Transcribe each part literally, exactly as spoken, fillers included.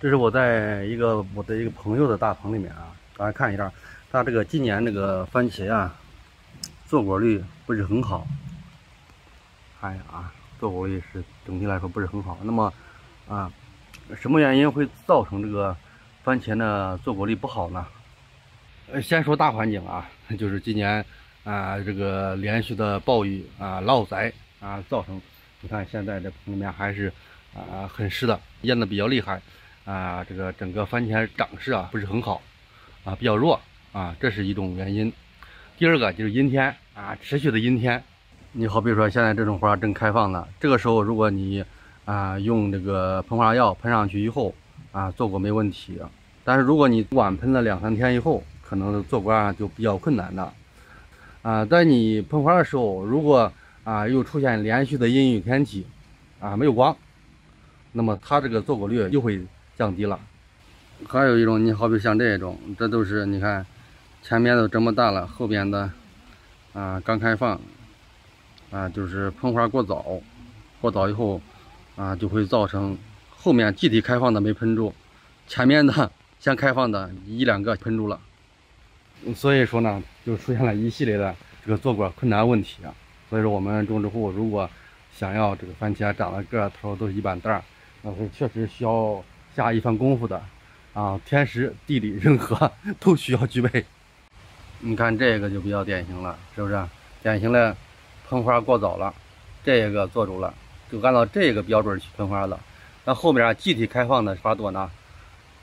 这是我在一个我的一个朋友的大棚里面啊，大家看一下，他这个今年这个番茄啊，坐果率不是很好。看一下啊，坐果率是整体来说不是很好。那么啊，什么原因会造成这个番茄呢坐果率不好呢？呃，先说大环境啊，就是今年啊这个连续的暴雨啊涝灾啊造成，你看现在这棚里面还是啊很湿的，淹的比较厉害。 啊，这个整个番茄长势啊不是很好，啊比较弱啊，这是一种原因。第二个就是阴天啊，持续的阴天。你好比说现在这种花正开放呢，这个时候如果你啊用这个喷花药喷上去以后啊，坐果没问题。但是如果你晚喷了两三天以后，可能坐果啊就比较困难的。啊，在你喷花的时候，如果啊又出现连续的阴雨天气，啊没有光，那么它这个坐果率又会 降低了。还有一种，你好比像这种，这都是你看，前边都这么大了，后边的啊刚开放，啊就是喷花过早，过早以后啊就会造成后面集体开放的没喷住，前面的先开放的一两个喷住了，所以说呢就出现了一系列的这个坐果困难问题啊。所以说我们种植户如果想要这个番茄长得个头都是一板凳，那是确实需要 下一番功夫的，啊，天时、地利、人和都需要具备。你看这个就比较典型了，是不是？典型的喷花过早了，这个做主了，就按照这个标准去喷花了。那后面啊，集体开放的花朵呢，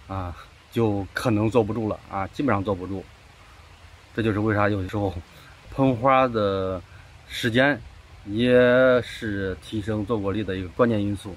啊，就可能坐不住了啊，基本上坐不住。这就是为啥有时候喷花的时间也是提升坐果率的一个关键因素。